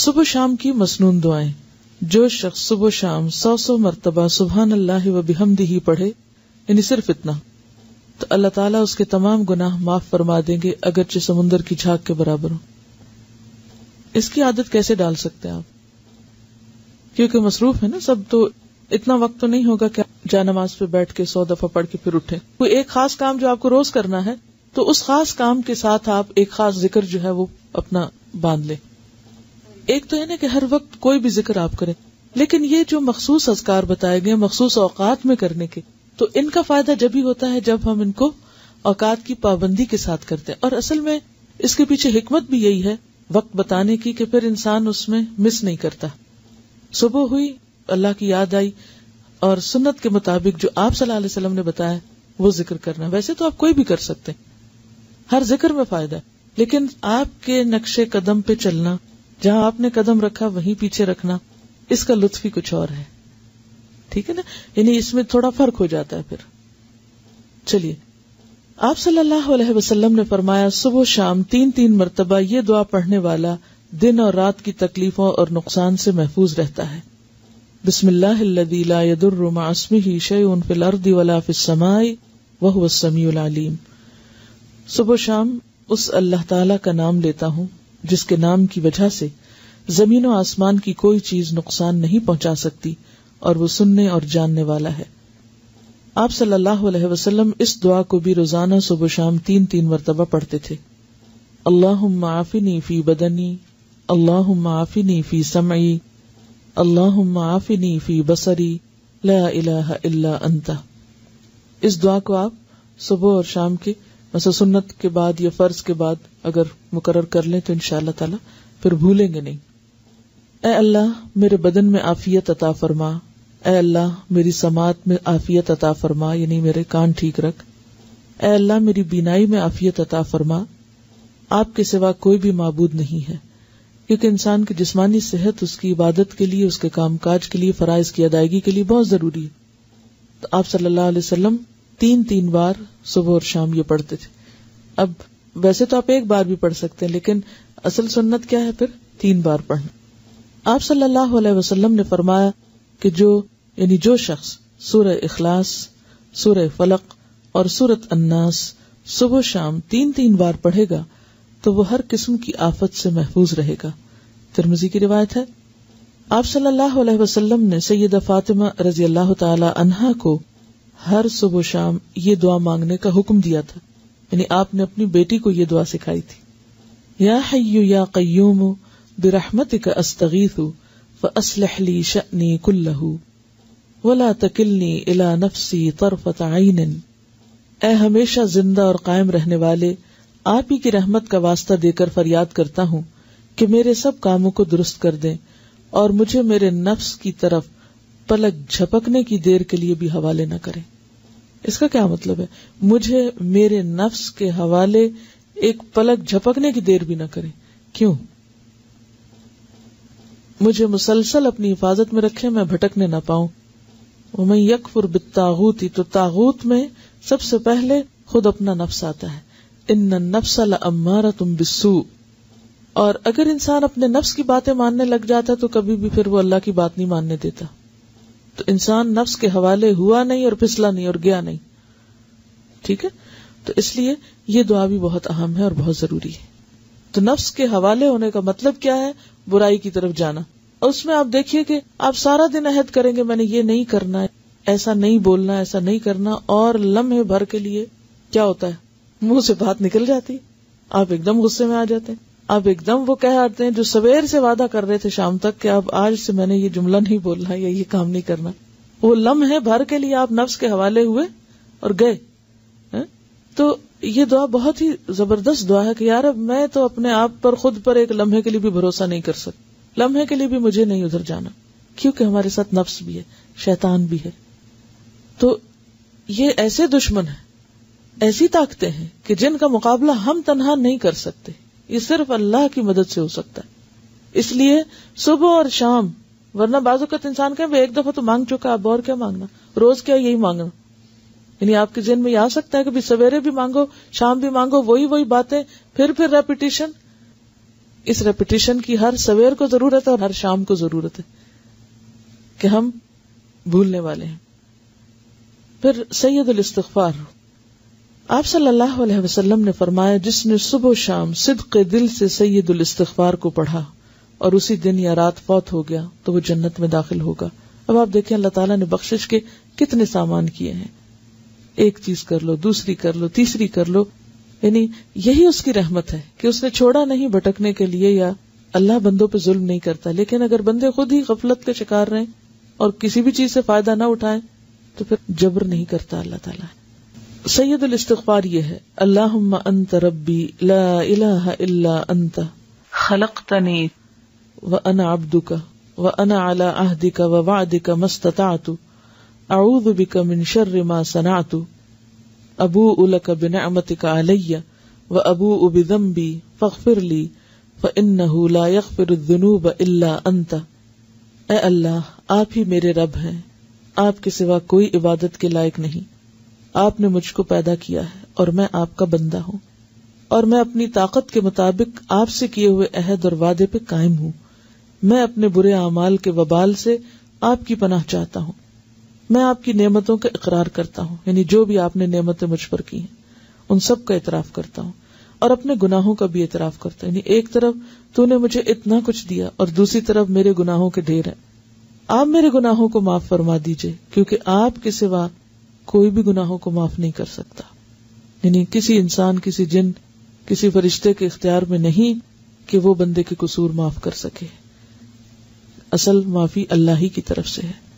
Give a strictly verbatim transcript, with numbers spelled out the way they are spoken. सुबह शाम की मसनून दुआएं। जो शख्स सुबह शाम सौ सौ मरतबा सुबहान अल्लाह व बिहम्दिही पढ़े, यानी सिर्फ इतना, तो अल्लाह ताला उसके तमाम गुनाह माफ फरमा देंगे, अगरचे समुंदर की झाग के बराबर हो। इसकी आदत कैसे डाल सकते हैं आप, क्योंकि मसरूफ है ना सब, तो इतना वक्त तो नहीं होगा कि जा नमाज पे बैठ के सौ दफा पढ़ के फिर उठे। कोई एक खास काम जो आपको रोज करना है, तो उस खास काम के साथ आप एक खास जिक्र जो है वो अपना बांध ले। एक तो है ना कि हर वक्त कोई भी जिक्र आप करें, लेकिन ये जो मखसूस अज़कार बताए गए मखसूस औकात में करने के, तो इनका फायदा जब भी होता है जब हम इनको औकात की पाबंदी के साथ करते हैं। और असल में इसके पीछे हिकमत भी यही है वक्त बताने की, कि फिर इंसान उसमें मिस नहीं करता। सुबह हुई, अल्लाह की याद आई, और सुन्नत के मुताबिक जो आप सल्लल्लाहु अलैहि वसल्लम ने बताया वो जिक्र करना। वैसे तो आप कोई भी कर सकते, हर जिक्र में फायदा है, लेकिन आपके नक्शे कदम पे चलना, जहां आपने कदम रखा वहीं पीछे रखना, इसका लुत्फ ही कुछ और है। ठीक है ना, यानी इसमें थोड़ा फर्क हो जाता है। फिर चलिए, आप सल्लल्लाहु अलैहि वसल्लम ने फरमाया, सुबह शाम तीन तीन मरतबा ये दुआ पढ़ने वाला दिन और रात की तकलीफों और नुकसान से महफूज रहता है। बिस्मिल्लाहिल्लज़ी ला यदुर्रु मा अस्मिही शैउन फिल अर्दि वला फिस समाई वहुवस समीउल अलीम। सुबह शाम उस अल्लाह ताला का नाम लेता हूँ जिसके नाम की वजह से जमीन और आसमान की कोई चीज नुकसान नहीं पहुंचा सकती, और वो सुनने और जानने वाला है। आप सल्लल्लाहु अलैहि वसल्लम इस दुआ को भी रोजाना सुबह शाम तीन तीन मरतबा पढ़ते थे। अल्लाहुम्मा आफिनी फी बदनी, अल्लाहुम्मा आफिनी फी समई, अल्लाहुम्मा आफिनी फी बसरी, ला इलाहा इल्ला अंता। इस दुआ को आप सुबह और शाम के मतलब सुन्नत के बाद या फर्ज के बाद अगर मुकरर कर लें तो इंशाअल्लाह ताला फिर भूलेंगे नहीं। ऐ अल्लाह मेरे बदन में आफियत अता फरमा, ऐ अल्लाह मेरी समात में आफियत अता फरमा, यानी मेरे कान ठीक रख, ऐ अल्लाह मेरी बीनाई में आफियत अता फरमा। आपके सिवा कोई भी माबूद नहीं है, क्योंकि इंसान की जिस्मानी सेहत उसकी इबादत के लिए, उसके कामकाज के लिए, फराइज की अदायगी के लिए बहुत जरूरी है। तो आप सल्लल्लाहु अलैहि वसल्लम तीन तीन बार सुबह और शाम ये पढ़ते थे। अब वैसे तो आप एक बार भी पढ़ सकते हैं, लेकिन असल सुन्नत क्या है फिर तीन बार पढ़ना। आप सल्लल्लाहु अलैहि वसल्लम ने फरमाया कि जो यानी जो शख्स सूरह इखलास, सूरह फलक और सूरत अन्नास सुबह शाम तीन तीन बार पढ़ेगा तो वो हर किस्म की आफत से महफूज रहेगा। तिरमिजी की रिवायत है। आप सल्लल्लाहु अलैहि वसल्लम ने सैयदा फातिमा रजी अल्लाह तआला अन्हा को हर सुबह शाम ये दुआ मांगने का हुक्म दिया था, यानी आपने अपनी बेटी को ये दुआ सिखाई थी। या हय्यु या क़य्यूम बिरहमतिक अस्तगीथु फ़अस्लिह ली शअनी कुल्लहु वला तकिलनी इला नफ़्सी तरफ़त ऐनिन। ऐ हमेशा जिंदा और कायम रहने वाले, आप ही की रहमत का वास्ता देकर फरियाद करता हूँ कि मेरे सब कामों को दुरुस्त कर दें और मुझे मेरे नफ्स की तरफ पलक झपकने की देर के लिए भी हवाले न करें। इसका क्या मतलब है? मुझे मेरे नफ्स के हवाले एक पलक झपकने की देर भी न करें। क्यों? मुझे मुसलसल अपनी हिफाजत में रखें, मैं भटकने ना पाऊं। वमन यकफुर बित्तागूती, तो तागूत में सबसे पहले खुद अपना नफ्स आता है। इन्न नफ्स लअम्मारतुम बिस्सू। और अगर इंसान अपने नफ्स की बातें मानने लग जाता तो कभी भी फिर वो अल्लाह की बात नहीं मानने देता। तो इंसान नफ्स के हवाले हुआ नहीं और फिसला नहीं और गया नहीं। ठीक है, तो इसलिए ये दुआ भी बहुत अहम है और बहुत जरूरी है। तो नफ्स के हवाले होने का मतलब क्या है? बुराई की तरफ जाना। और उसमें आप देखिए कि आप सारा दिन अहद करेंगे मैंने ये नहीं करना, ऐसा नहीं बोलना, ऐसा नहीं करना, और लम्हे भर के लिए क्या होता है? मुंह से बात निकल जाती है, आप एकदम गुस्से में आ जाते हैं, आप एकदम वो कह आते हैं जो सवेर से वादा कर रहे थे शाम तक कि अब आज से मैंने ये जुमला नहीं बोलना या ये काम नहीं करना। वो लम्हे भर के लिए आप नफ्स के हवाले हुए और गए है? तो ये दुआ बहुत ही जबरदस्त दुआ है कि यार अब मैं तो अपने आप पर, खुद पर एक लम्हे के लिए भी भरोसा नहीं कर सकती, लम्हे के लिए भी मुझे नहीं उधर जाना, क्योंकि हमारे साथ नफ्स भी है, शैतान भी है। तो ये ऐसे दुश्मन है, ऐसी ताकतें हैं कि जिनका मुकाबला हम तन्हा नहीं कर सकते, ये सिर्फ अल्लाह की मदद से हो सकता है। इसलिए सुबह और शाम, वरना बाज़ोकत इंसान कहे एक दफा तो मांग चुका, अब और क्या मांगना, रोज क्या यही मांगना। यानी आपके जिन में आ सकता है कि सवेरे भी मांगो, शाम भी मांगो, वही वही बातें, फिर फिर रेपिटेशन। इस रेपिटेशन की हर सवेर को जरूरत है और हर शाम को जरूरत है कि हम भूलने वाले हैं। फिर सैयदुल इस्तिग़फ़ार, आप सल्लल्लाहु अलैहि वसल्लम ने फरमाया, जिसने सुबह शाम सिद्क़े दिल से सैयदुल इस्तिग़फ़ार को पढ़ा और उसी दिन या रात फौत हो गया तो वो जन्नत में दाखिल होगा। अब आप देखें अल्लाह ताला ने बख्शिश के कितने सामान किए हैं, एक चीज कर लो, दूसरी कर लो, तीसरी कर लो, यानी यही उसकी रहमत है कि उसने छोड़ा नहीं भटकने के लिए, या अल्लाह बंदों पे जुल्म नहीं करता। लेकिन अगर बंदे खुद ही गफलत के शिकार रहे और किसी भी चीज से फायदा ना उठाए तो फिर जबर नहीं करता अल्लाह ताला। सैयदुल इस्तिग़फ़ार ये है, अल्लाहुम्मा अंत रब्बी ला इलाहा इल्ला अंत खलक़तनी व अना अब्दुका व अना अला अहदिका व वअदिका मस्तताअतु अऊज़ु बिका मिन शर्रि मा सनाअतु अबूउ लका बिनिअमतिका अलैया व अबूउ बिज़ंबी फ़ग़्फ़िरली फ़इन्नहु ला यग़्फ़िरुद्दुनूब इल्ला अंत। ऐ अल्लाह, आप ही मेरे रब हैं, आपके सिवा कोई इबादत के लायक नहीं। आपने मुझको पैदा किया है और मैं आपका बंदा हूँ, और मैं अपनी ताकत के मुताबिक आपसे किए हुए अहद और वादे पे कायम हूँ। मैं अपने बुरे अमाल के वबाल से आपकी पनाह चाहता हूँ। मैं आपकी नेमतों का इकरार करता हूँ, यानी जो भी आपने नेमतें मुझ पर की हैं उन सब का इतराफ करता हूँ, और अपने गुनाहों का भी इतराफ करता हूँ। यानी एक तरफ तूने मुझे इतना कुछ दिया और दूसरी तरफ मेरे गुनाहों के ढेर है। आप मेरे गुनाहों को माफ फरमा दीजिए, क्योंकि आपके सिवा कोई भी गुनाहों को माफ नहीं कर सकता। यानी किसी इंसान, किसी जिन, किसी फरिश्ते के इख्तियार में नहीं कि वो बंदे के कसूर माफ कर सके। असल माफी अल्लाह ही की तरफ से है।